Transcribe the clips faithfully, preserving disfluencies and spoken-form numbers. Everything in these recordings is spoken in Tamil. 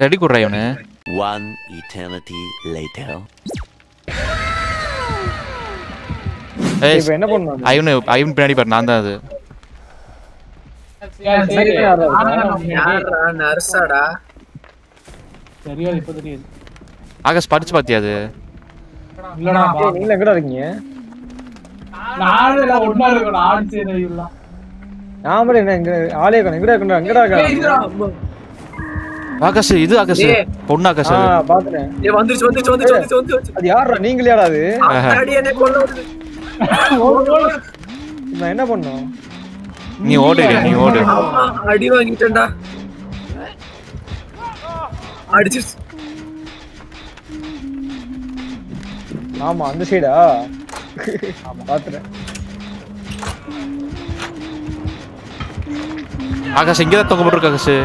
Ready kurrayone. One eternity later. Hey, I know. I am ready, but Nanda. Yeah, I You ordered, you ordered. I didn't even know. I just. I'm on the shade. I'm not there. I can get a talk about Kakase.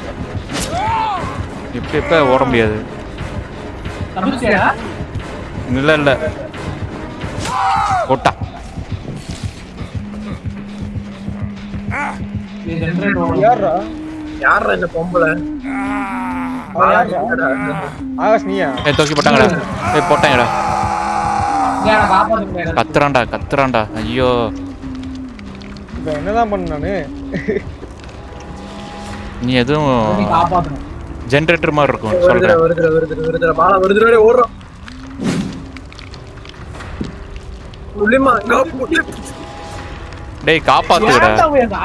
Where are you Yarra, Yarra in the Pombola. I was near. I took you Potanga, Potanga, Katranda, Katranda, you another one. Near generator Marco, Ulima. Hey, Kappa, you are not going to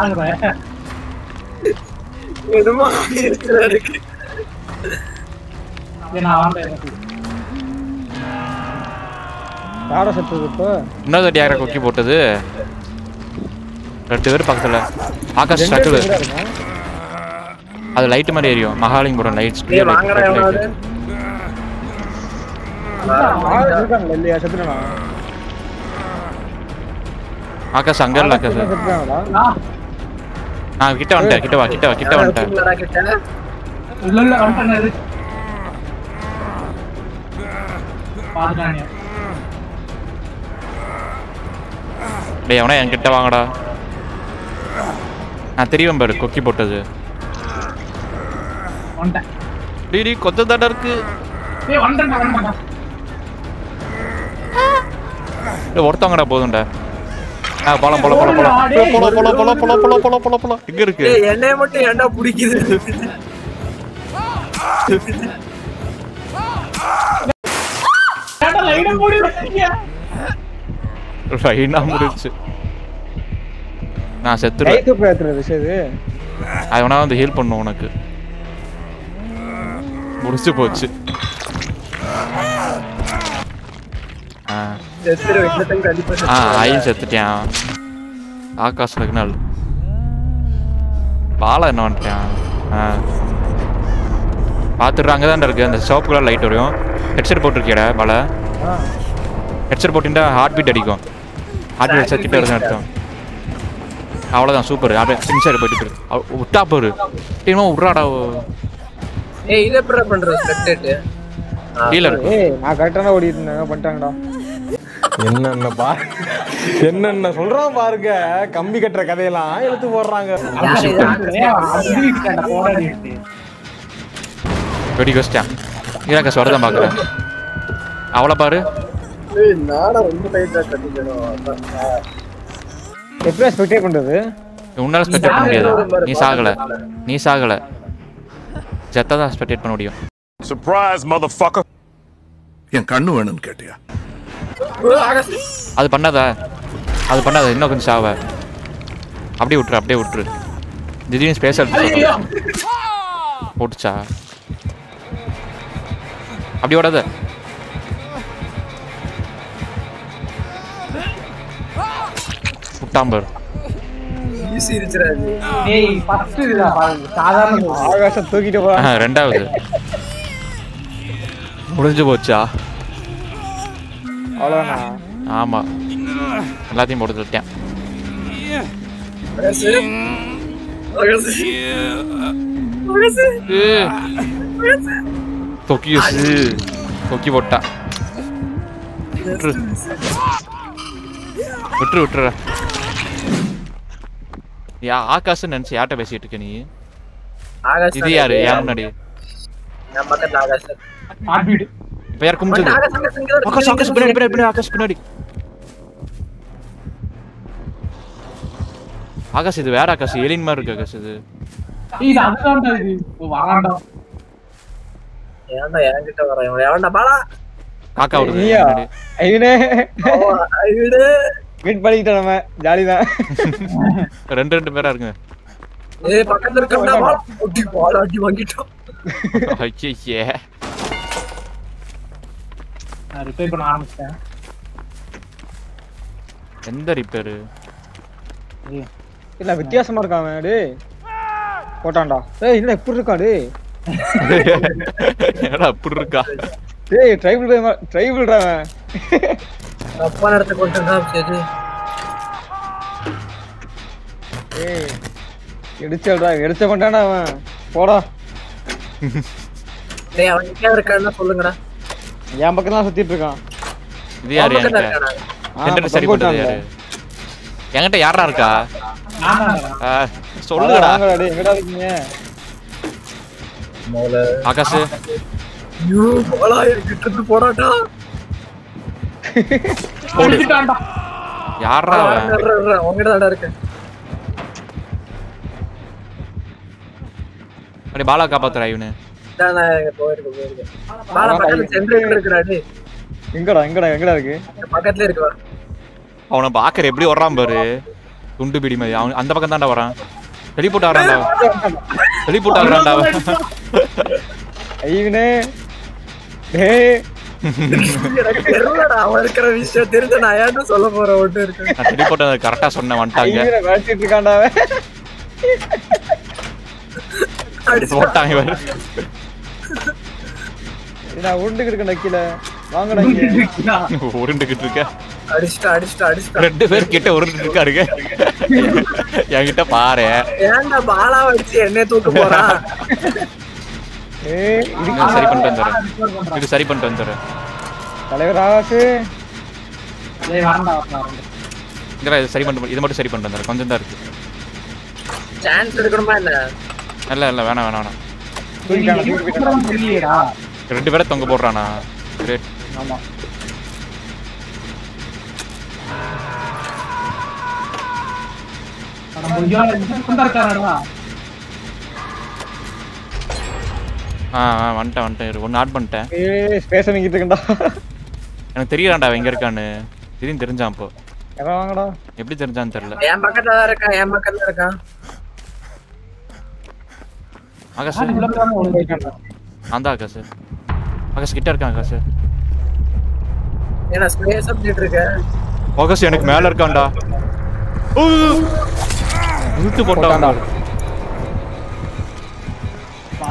be able to do it. You are not going to be able to do it. You are not going to be able to do it. You are not going to be able to do it. Aka sangar laga sir. Ah, kita onta, kita wa, kita wa, kita onta. Lala onta na. Paadani. Dey avana en kitta vaangada. Na theriyum baru kokki pottadu. Onta. Dey dey kodada darku. Dey onta na onta. Dey orthaangada podunda. Ah, polo, polo, polo, polo, polo, polo, polo, polo, polo, polo, polo, polo. Here, here. Hey, enna mattu enda pudikudhu. Enda line mudichittiya. Line mudichu. Na sethu. Hey, ku pathradhu sedu. Avana vandu help pannu unakku. Mudichu pochu. Ah. Ah, I set it down. I got signal. Bala non down. Path Rangan again, the shop girl light or you. Headset put together, Bala. Headset put in the heartbeat. Dedico. Heartbeat set it down. Out of the super. I'm inside a bit. Topper. You know, Rado. Hey, the preference respected. Dealer. Hey, I got an audience. என்ன என்ன பா என்ன என்ன சொல்றான் பாருங்க கம்பி கட்டற கதையெல்லாம் எழுத்து போடுறாங்க வெடி கோஸ்டா இங்க சோரதா பாக்குற அவள பாரு ஏய் நாடா ரொம்ப டைட்டா கட்டிட்டேனோ எப்ப ஸ்பெக்டேட் பண்றது உன்னால ஸ்பெக்டேட் பண்ண முடியாது நீ சாகல நீ சாகல ஜெட்டதா ஸ்பெக்டேட் பண்ண முடியும் surprise motherfucker என் கண்ணு வேணும்னு கேட்டியா அது பண்ணாத அது பண்ணாத இன்னும் கொஞ்சம் சாவ அப்படியே விட்டுரு அப்படியே விட்டுரு திடீர்னு ஸ்பேஸ் போட்டுச்சா அப்படியே ஓடாத புட்டாம்பர் ரெண்டாவது முடிஞ்சு போச்சா? அவ்வளவுதானா? ஆமா, எல்லாத்தையும் போட்டு தள்ளிட்டேன். தொக்கி தொக்கி போட்டா விட்டுரு விட்டுரு விட்டுற. யா ஆகாஷ் நினைச்சு யார்ட்ட பேசிட்டு இருக்க நீ? இது யாரு? யார் முன்னாடி? நம்ம பக்கத்துல ஆகாஷ். மார்பீட் பேர் கும்ஜது. ஆகாஷ் ஆகாஷ் பின்னாடி பின்னாடி பின்னாடி ஆகாஷ் பின்னாடி. ஆகாஷ் இது வேற ஆகாஷ், ஏலியன் மாதிரி இருக்கு ஆகாஷ் இது. இது அதுதான்டா இது. வாடா. ஏன்டா என்கிட்ட வர? ஏன்டா பாடா. காக்கா ஓடு. ஐயனே. ஐயனே. மீட் பண்ணிட்டோம் நாம. ஜாலிதான். ரெண்டு ரெண்டு பேரா இருக்குங்க. ஏ பக்கத்துல இருக்கடா பால் ஒட்டி பால் அடி வாங்கிட்டோம். ஐயய்யே நான் ரிப்பேர் பண்ண ஆரம்பிச்சேன். எந்த ரிப்பேர்? இல்ல வித்தியாசமா இருக்கான் டேய். போட்டான்டா. ஏய் இல்ல இப்படி இருக்கா டேய். என்னடா இப்படி இருக்கா? டேய் ட்ரைபிள் ட்ரைபிள் டா அவன். அப்பா நடத்து கொண்டாங்க சரி. ஏய் எடுச்சடா எடுச்ச கொண்டானே அவன். போடா. டேய் அவன் எங்க இருக்கானே சொல்லுங்கடா. என் பக்கத்துல தான் சுத்திட்டு இருக்கான். இது யாரு? சென்டர் சரி போடுது யாரு? என்கிட்ட யாரா இருக்கா? நானா. சொல்லுங்கடா. டேய் எங்கடா இருக்கீங்க? மோல ஆகாஷ். யூ போடா கிட்ட போடாடா. ஓடிட்டான்டா. யாரா அவன்? எங்கடா இருக்கா? அட பாலா காப்பாத்துற ஐவனே. நான் அங்க போயிருக்கு போயிருக்கு. பாலா பக்கத்துல சென்டர்ல இருக்குடா டேய். எங்கடா எங்கடா எங்கடா இருக்கு? பக்கத்துல இருக்கு வா. அவன பாக்கற எப்படி ஓடுறான் பாரு. குண்டு பிடி மாதிரி அவன் அந்த பக்கம் தான்டா வரான். டெலிபோர்ட் ஆறான்டா. டெலிபோர்ட் ஆறான்டா. ஐவனே. டேய். என்னடா அவன் இருக்கிற விஷயம் தெரிஞ்ச நான் ஏன்டா சொல்ல போற ஒட்டு இருக்கு. டெலிபோர்ட் அது கரெக்ட்டா சொன்ன வந்துட்டாங்க. இவனை வளைச்சிட்டு இருக்கான்டா அவன். போட்டாங்க வேற. நான் உருண்டுகிட்டு நிக்கல. வாங்கடா இங்க. உருண்டுகிட்டு இருக்க. அடிச்சிட்ட அடிச்சிட்ட அடிச்சிட்ட. ரெண்டு பேர் கிட்ட உருண்டுட்டு இருக்காருங்க. என்கிட்ட பாரு. ஏன்டா பாலா வச்சு என்னே தூக்கு போறா. ஏய் இது சரி பண்ணிட்டு வந்துறேன். இது சரி பண்ணிட்டு வந்துறேன். தலைவர் ஆகாஷ். ஏய் வாடா வாடா. இங்க இது சரி பண்ணு. இது மட்டும் சரி பண்ணிட்டு வந்துறேன். கொஞ்சம் தான் இருக்கு. சான்ஸ் எடுக்கணுமா இல்ல? இல்ல இல்ல வேணா வேணா வேணா. தெரியலடா ரெண்டு பேரே தொங்க போறானா. கிரேட். ஆமா انا முடிஞ்சா கொண்டா இருக்கானடா. ஆ ஆ வந்துட்ட வந்துட்ட. ஒன்னு ஆட் பண்ணிட்டேன். ஏய் ஸ்பேஸ் எங்கிட்ட இருக்கடா. எனக்கு தெரியலடா எங்க இருக்கானு. தெரியும் தெரிஞ்சா அப்போ. எங்க வாங்கடா. எப்படி தெரிஞ்சான்னு தெரியல. என் பக்கத்துல தான் இருக்கான். என் பக்கத்துல இருக்கான். ஆகாஷ் அந்த ஆகாஷ் ஆகாஷ் கிட்ட இருக்கான் ஆகாஷ். என்ன ஸ்பேஸ் அப்டேட் இருக்க? ஆகாஷ் எனக்கு மேல இருக்கான்டா. ஓ விட்டு போட்டான்டா.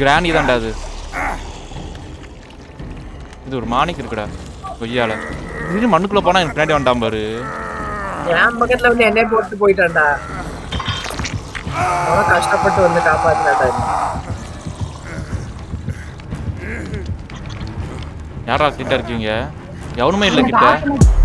கிரானி தான்டா அது. இது ஒரு மானிக் இருக்குடா கொய்யால. இது மண்ணுக்குள்ள போனா எனக்கு பின்னாடி வந்தான் பாரு. நான் பக்கத்துல வந்து என்னை போட்டு போயிட்டான்டா. ரொம்ப கஷ்டப்பட்டு வந்து காப்பாத்தினாடா. யாரா கிட்ட இருக்கீங்க? எவனுமே இல்ல கிட்ட.